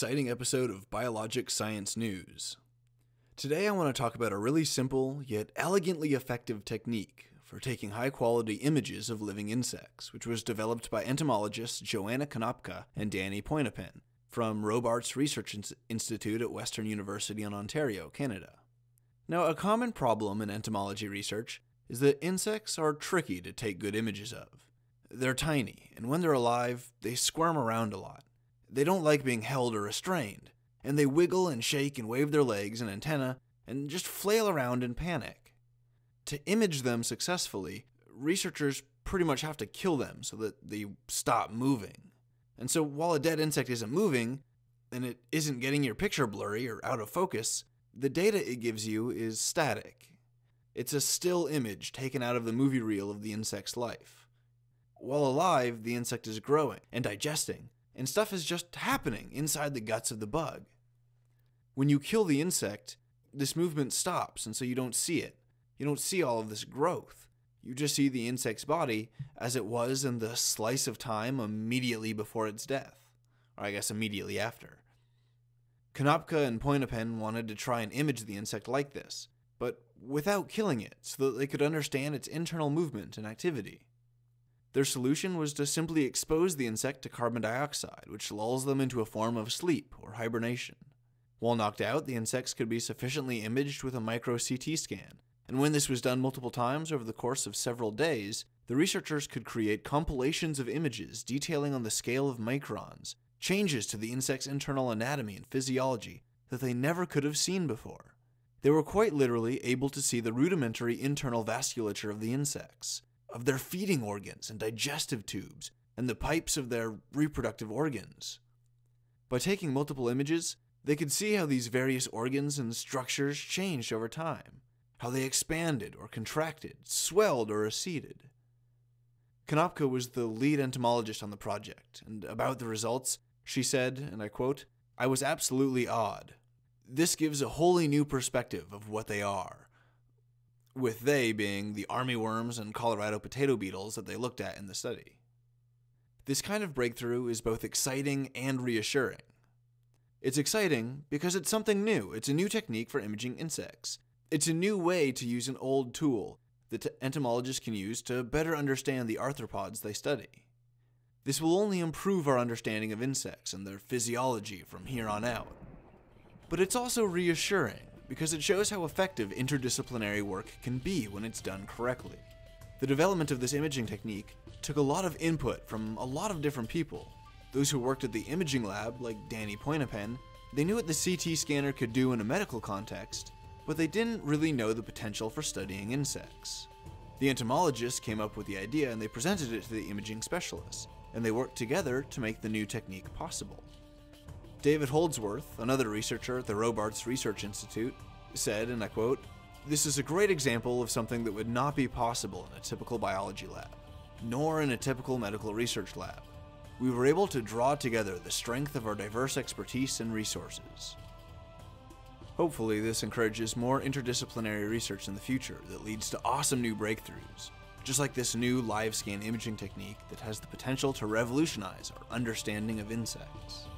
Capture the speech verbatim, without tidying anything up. exciting episode of Biologic Science News. Today I want to talk about a really simple, yet elegantly effective technique for taking high-quality images of living insects, which was developed by entomologists Joanna Konopka and Danny Poinapen from Robarts Research Institute at Western University in Ontario, Canada. Now, a common problem in entomology research is that insects are tricky to take good images of. They're tiny, and when they're alive, they squirm around a lot. They don't like being held or restrained, and they wiggle and shake and wave their legs and antennae and just flail around in panic. To image them successfully, researchers pretty much have to kill them so that they stop moving. And so while a dead insect isn't moving, and it isn't getting your picture blurry or out of focus, the data it gives you is static. It's a still image taken out of the movie reel of the insect's life. While alive, the insect is growing and digesting, and stuff is just happening inside the guts of the bug. When you kill the insect, this movement stops, and so you don't see it. You don't see all of this growth. You just see the insect's body as it was in the slice of time immediately before its death, or I guess immediately after. Konopka and Poinapen wanted to try and image the insect like this, but without killing it, so that they could understand its internal movement and activity. Their solution was to simply expose the insect to carbon dioxide, which lulls them into a form of sleep or hibernation. While knocked out, the insects could be sufficiently imaged with a micro C T scan, and when this was done multiple times over the course of several days, the researchers could create compilations of images detailing on the scale of microns changes to the insect's internal anatomy and physiology that they never could have seen before. They were quite literally able to see the rudimentary internal vasculature of the insects, of their feeding organs and digestive tubes, and the pipes of their reproductive organs. By taking multiple images, they could see how these various organs and structures changed over time, how they expanded or contracted, swelled or receded. Konopka was the lead entomologist on the project, and about the results, she said, and I quote, "I was absolutely awed. This gives a wholly new perspective of what they are," with they being the armyworms and Colorado potato beetles that they looked at in the study. This kind of breakthrough is both exciting and reassuring. It's exciting because it's something new. It's a new technique for imaging insects. It's a new way to use an old tool that entomologists can use to better understand the arthropods they study. This will only improve our understanding of insects and their physiology from here on out. But it's also reassuring, because it shows how effective interdisciplinary work can be when it's done correctly. The development of this imaging technique took a lot of input from a lot of different people. Those who worked at the imaging lab, like Danny Poinapen, they knew what the C T scanner could do in a medical context, but they didn't really know the potential for studying insects. The entomologists came up with the idea and they presented it to the imaging specialists, and they worked together to make the new technique possible. David Holdsworth, another researcher at the Robarts Research Institute, said, and I quote, "This is a great example of something that would not be possible in a typical biology lab, nor in a typical medical research lab. We were able to draw together the strength of our diverse expertise and resources." Hopefully, this encourages more interdisciplinary research in the future that leads to awesome new breakthroughs, just like this new live scan imaging technique that has the potential to revolutionize our understanding of insects.